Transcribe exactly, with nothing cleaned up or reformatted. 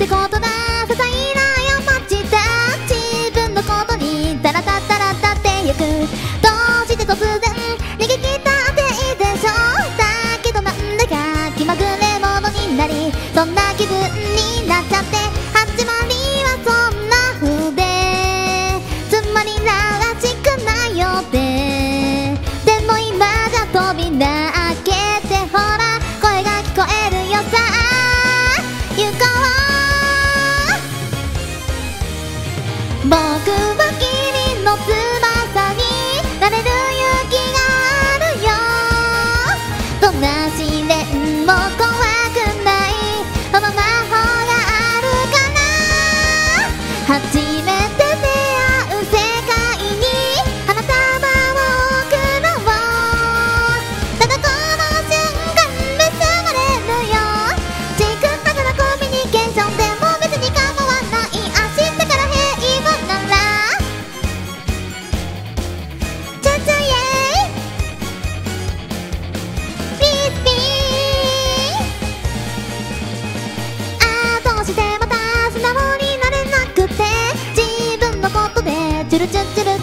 ってことだ、些細な過ちだ。自分のことにタラタタラタってゆく。どうして突然逃げ切ったっていいでしょう。だけどなんだか気まぐれ者になり、そんな気分になっちゃって。始まりはそんな風で、つまりらしくないよって。でも今じゃ扉開けてほら、声が聞こえるよさあ、行こう。僕は君の翼になれる勇気があるよ。どんな試練も怖くない、その魔法があるから。初めて出会う世界に花束を贈ろう。ただこの瞬間結ばれるよ。ちくはぐなコミュニケーションでも別に構わない。明日からチュルチュルチュル